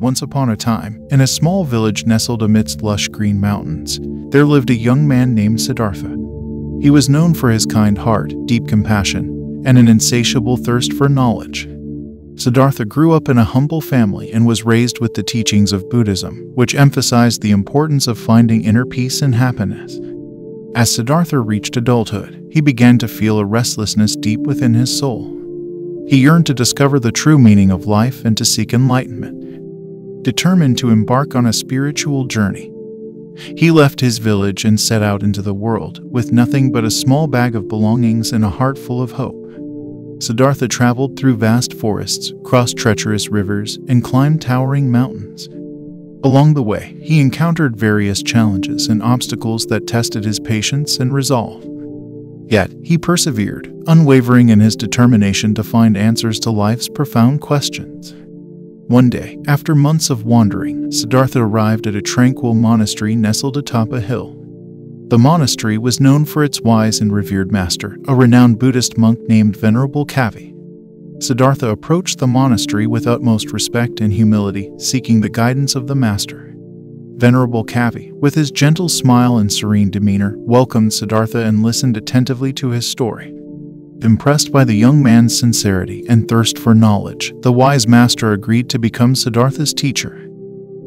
Once upon a time, in a small village nestled amidst lush green mountains, there lived a young man named Siddhartha. He was known for his kind heart, deep compassion, and an insatiable thirst for knowledge. Siddhartha grew up in a humble family and was raised with the teachings of Buddhism, which emphasized the importance of finding inner peace and happiness. As Siddhartha reached adulthood, he began to feel a restlessness deep within his soul. He yearned to discover the true meaning of life and to seek enlightenment. Determined to embark on a spiritual journey, he left his village and set out into the world with nothing but a small bag of belongings and a heart full of hope. Siddhartha traveled through vast forests, crossed treacherous rivers, and climbed towering mountains. Along the way, he encountered various challenges and obstacles that tested his patience and resolve. Yet, he persevered, unwavering in his determination to find answers to life's profound questions. One day, after months of wandering, Siddhartha arrived at a tranquil monastery nestled atop a hill. The monastery was known for its wise and revered master, a renowned Buddhist monk named Venerable Kavi. Siddhartha approached the monastery with utmost respect and humility, seeking the guidance of the master. Venerable Kavi, with his gentle smile and serene demeanor, welcomed Siddhartha and listened attentively to his story. Impressed by the young man's sincerity and thirst for knowledge, the wise master agreed to become Siddhartha's teacher.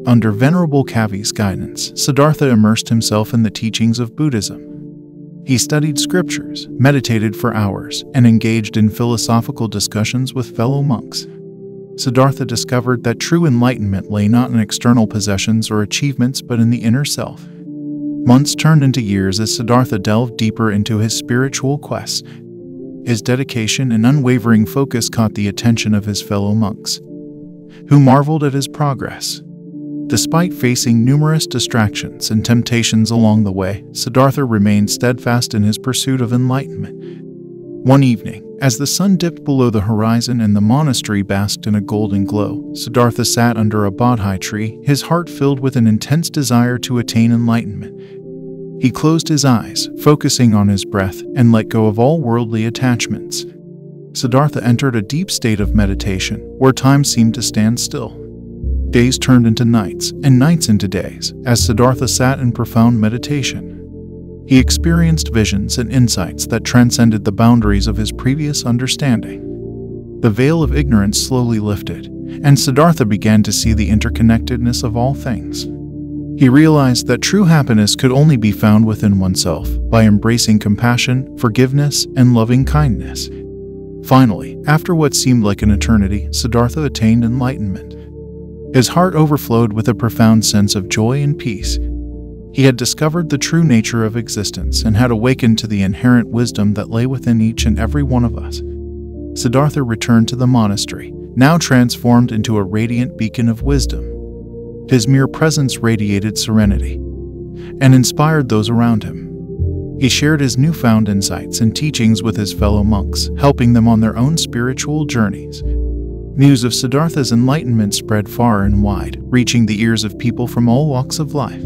Under Venerable Kavi's guidance, Siddhartha immersed himself in the teachings of Buddhism. He studied scriptures, meditated for hours, and engaged in philosophical discussions with fellow monks. Siddhartha discovered that true enlightenment lay not in external possessions or achievements but in the inner self. Months turned into years as Siddhartha delved deeper into his spiritual quest. His dedication and unwavering focus caught the attention of his fellow monks, who marveled at his progress. Despite facing numerous distractions and temptations along the way, Siddhartha remained steadfast in his pursuit of enlightenment. One evening, as the sun dipped below the horizon and the monastery basked in a golden glow, Siddhartha sat under a bodhi tree, his heart filled with an intense desire to attain enlightenment. He closed his eyes, focusing on his breath, and let go of all worldly attachments. Siddhartha entered a deep state of meditation, where time seemed to stand still. Days turned into nights, and nights into days, as Siddhartha sat in profound meditation. He experienced visions and insights that transcended the boundaries of his previous understanding. The veil of ignorance slowly lifted, and Siddhartha began to see the interconnectedness of all things. He realized that true happiness could only be found within oneself by embracing compassion, forgiveness, and loving kindness. Finally, after what seemed like an eternity, Siddhartha attained enlightenment. His heart overflowed with a profound sense of joy and peace. He had discovered the true nature of existence and had awakened to the inherent wisdom that lay within each and every one of us. Siddhartha returned to the monastery, now transformed into a radiant beacon of wisdom. His mere presence radiated serenity and inspired those around him. He shared his newfound insights and teachings with his fellow monks, helping them on their own spiritual journeys. News of Siddhartha's enlightenment spread far and wide, reaching the ears of people from all walks of life.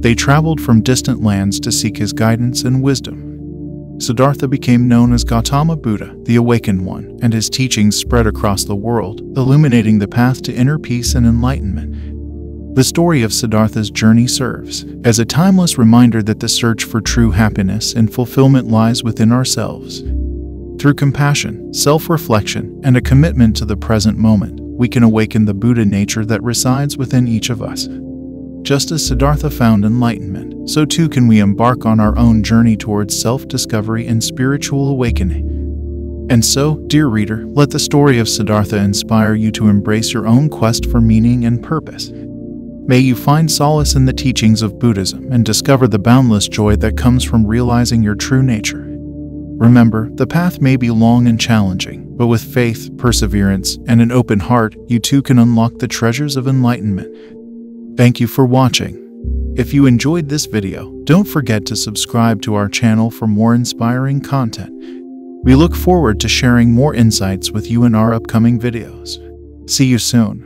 They traveled from distant lands to seek his guidance and wisdom. Siddhartha became known as Gautama Buddha, the Awakened One, and his teachings spread across the world, illuminating the path to inner peace and enlightenment. The story of Siddhartha's journey serves as a timeless reminder that the search for true happiness and fulfillment lies within ourselves. Through compassion, self-reflection, and a commitment to the present moment, we can awaken the Buddha nature that resides within each of us. Just as Siddhartha found enlightenment, so too can we embark on our own journey towards self-discovery and spiritual awakening. And so, dear reader, let the story of Siddhartha inspire you to embrace your own quest for meaning and purpose. May you find solace in the teachings of Buddhism and discover the boundless joy that comes from realizing your true nature. Remember, the path may be long and challenging, but with faith, perseverance, and an open heart, you too can unlock the treasures of enlightenment. Thank you for watching. If you enjoyed this video, don't forget to subscribe to our channel for more inspiring content. We look forward to sharing more insights with you in our upcoming videos. See you soon.